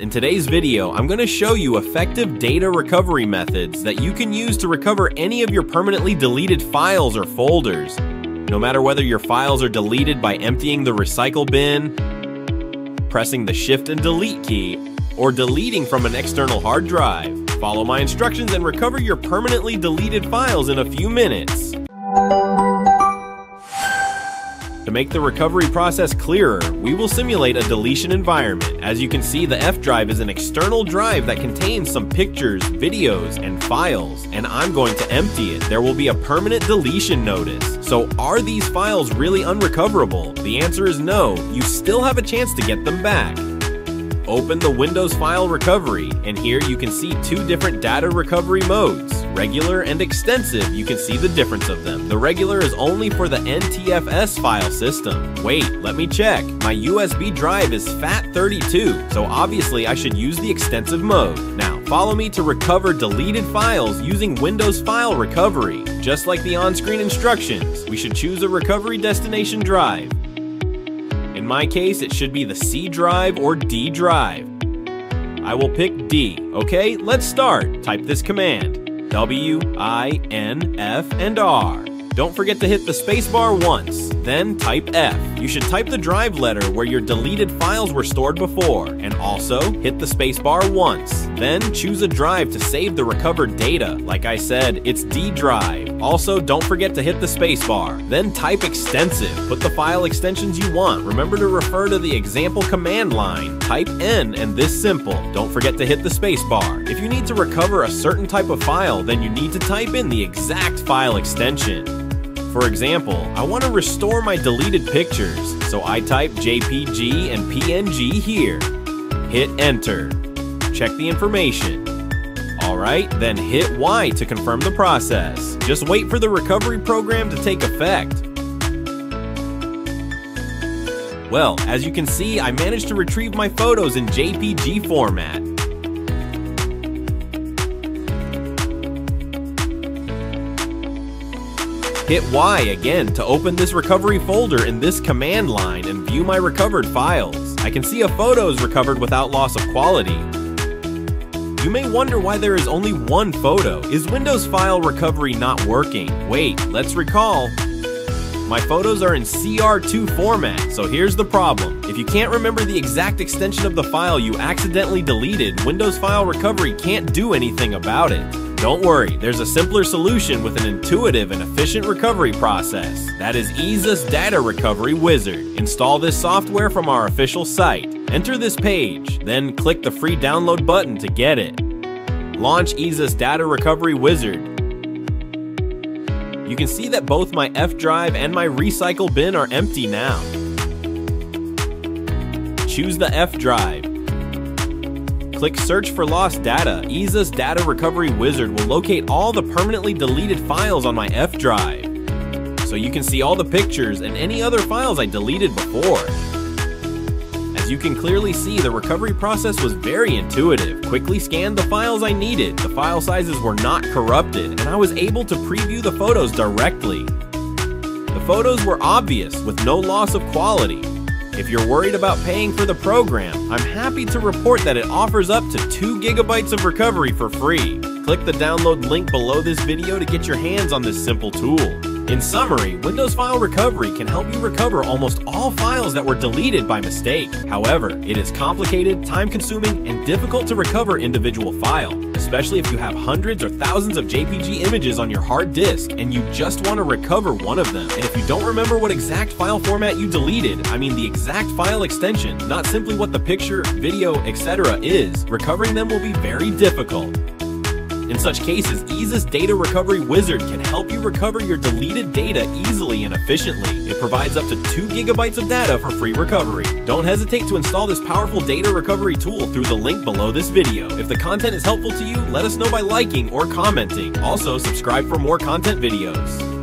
In today's video, I'm going to show you effective data recovery methods that you can use to recover any of your permanently deleted files or folders. No matter whether your files are deleted by emptying the recycle bin, pressing the Shift and Delete key, or deleting from an external hard drive, follow my instructions and recover your permanently deleted files in a few minutes. To make the recovery process clearer, we will simulate a deletion environment. As you can see, the F drive is an external drive that contains some pictures, videos, and files, and I'm going to empty it. There will be a permanent deletion notice. So are these files really unrecoverable? The answer is no. You still have a chance to get them back. Open the Windows File Recovery, and here you can see two different data recovery modes. Regular and extensive, you can see the difference of them. The regular is only for the NTFS file system. Wait, let me check. My USB drive is FAT32, so obviously I should use the extensive mode. Now, follow me to recover deleted files using Windows File Recovery. Just like the on-screen instructions, we should choose a recovery destination drive. In my case, it should be the C drive or D drive. I will pick D. Okay, let's start. Type this command. W, I, N, F, and R. Don't forget to hit the spacebar once, then type F. You should type the drive letter where your deleted files were stored before, and also hit the spacebar once. Then choose a drive to save the recovered data. Like I said, it's D drive. Also, don't forget to hit the spacebar. Then type extensive. Put the file extensions you want. Remember to refer to the example command line. Type N and this simple. Don't forget to hit the spacebar. If you need to recover a certain type of file, then you need to type in the exact file extension. For example, I want to restore my deleted pictures, so I type JPG and PNG here. Hit enter. Check the information. Alright, then hit Y to confirm the process. Just wait for the recovery program to take effect. Well, as you can see, I managed to retrieve my photos in JPG format. Hit Y again to open this recovery folder in this command line and view my recovered files. I can see a photo is recovered without loss of quality. You may wonder why there is only one photo. Is Windows File Recovery not working? Wait, let's recall. My photos are in CR2 format, so here's the problem. If you can't remember the exact extension of the file you accidentally deleted, Windows File Recovery can't do anything about it. Don't worry, there's a simpler solution with an intuitive and efficient recovery process. That is EaseUS Data Recovery Wizard. Install this software from our official site. Enter this page, then click the free download button to get it. Launch EaseUS Data Recovery Wizard. You can see that both my F drive and my recycle bin are empty now. Choose the F drive. Click Search for Lost Data. EaseUS Data Recovery Wizard will locate all the permanently deleted files on my F drive. So you can see all the pictures and any other files I deleted before. As you can clearly see, the recovery process was very intuitive. Quickly scanned the files I needed, the file sizes were not corrupted, and I was able to preview the photos directly. The photos were obvious, with no loss of quality. If you're worried about paying for the program, I'm happy to report that it offers up to 2 GB of recovery for free. Click the download link below this video to get your hands on this simple tool. In summary, Windows File Recovery can help you recover almost all files that were deleted by mistake. However, it is complicated, time-consuming, and difficult to recover individual files, especially if you have hundreds or thousands of JPG images on your hard disk and you just want to recover one of them. And if you don't remember what exact file format you deleted, I mean the exact file extension, not simply what the picture, video, etc. is, recovering them will be very difficult. In such cases, EaseUS Data Recovery Wizard can help you recover your deleted data easily and efficiently. It provides up to 2 GB of data for free recovery. Don't hesitate to install this powerful data recovery tool through the link below this video. If the content is helpful to you, let us know by liking or commenting. Also, subscribe for more content videos.